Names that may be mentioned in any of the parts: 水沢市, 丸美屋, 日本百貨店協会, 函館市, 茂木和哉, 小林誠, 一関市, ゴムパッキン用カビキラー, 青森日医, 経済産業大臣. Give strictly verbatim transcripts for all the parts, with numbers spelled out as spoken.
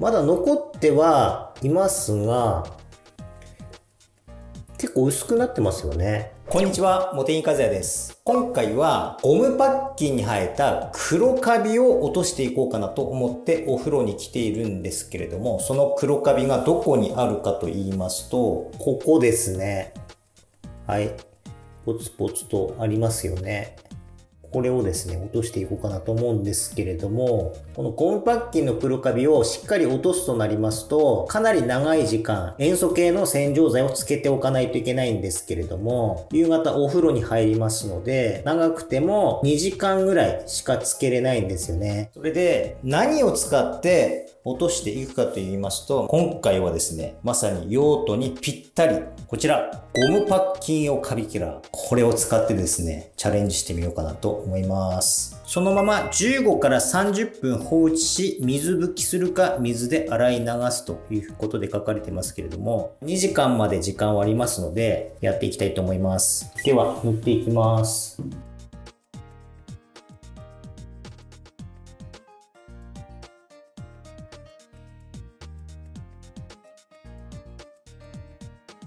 まだ残ってはいますが、結構薄くなってますよね。こんにちは、茂木和也です。今回はゴムパッキンに生えた黒カビを落としていこうかなと思ってお風呂に来ているんですけれども、その黒カビがどこにあるかと言いますと、ここですね。はい。ポツポツとありますよね。これをですね、落としていこうかなと思うんですけれども、このゴムパッキンの黒カビをしっかり落とすとなりますと、かなり長い時間、塩素系の洗浄剤をつけておかないといけないんですけれども、夕方お風呂に入りますので、長くてもにじかんぐらいしかつけれないんですよね。それで、何を使って落としていくかと言いますと、今回はですね、まさに用途にぴったり、こちら、ゴムパッキン用カビキラー。これを使ってですね、チャレンジしてみようかなと思います。そのままじゅうごからさんじゅっぷん放置し、水拭きするか水で洗い流すということで書かれてますけれども、にじかんまで時間はありますので、やっていきたいと思います。では、塗っていきます。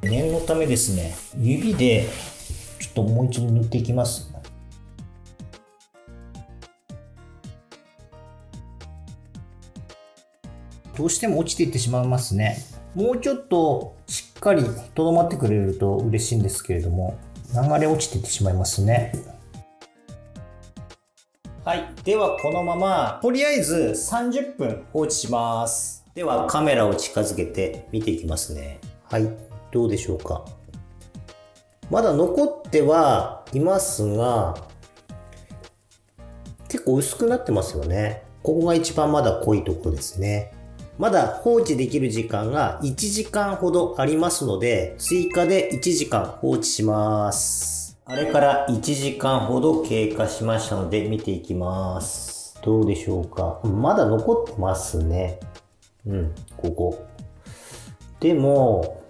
念のためですね、指でちょっともう一度塗っていきます。どうしても落ちていってしまいますね。もうちょっとしっかりとどまってくれると嬉しいんですけれども、流れ落ちていってしまいますね。はい、ではこのままとりあえずさんじゅっぷん放置します。ではカメラを近づけて見ていきますね。はい、どうでしょうか。まだ残ってはいますが、結構薄くなってますよね。ここが一番まだ濃いところですね。まだ放置できる時間がいちじかんほどありますので、追加でいちじかん放置します。あれからいちじかんほど経過しましたので見ていきます。どうでしょうか。まだ残ってますね。うん、ここ。でも、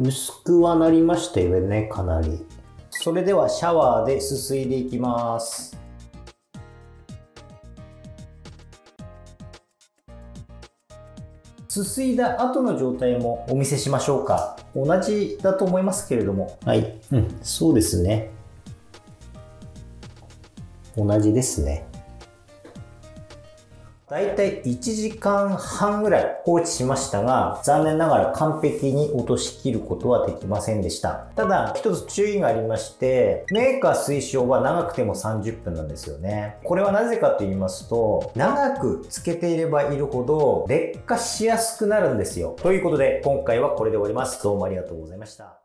薄くはなりましたよね、かなり。それではシャワーですすいでいきます。すすいだ後の状態もお見せしましょうか。同じだと思いますけれども。はい、うん、そうですね。同じですね。だいたいいちじかんはんぐらい放置しましたが、残念ながら完璧に落としきることはできませんでした。ただ、一つ注意がありまして、メーカー推奨は長くてもさんじゅっぷんなんですよね。これはなぜかと言いますと、長くつけていればいるほど劣化しやすくなるんですよ。ということで、今回はこれで終わります。どうもありがとうございました。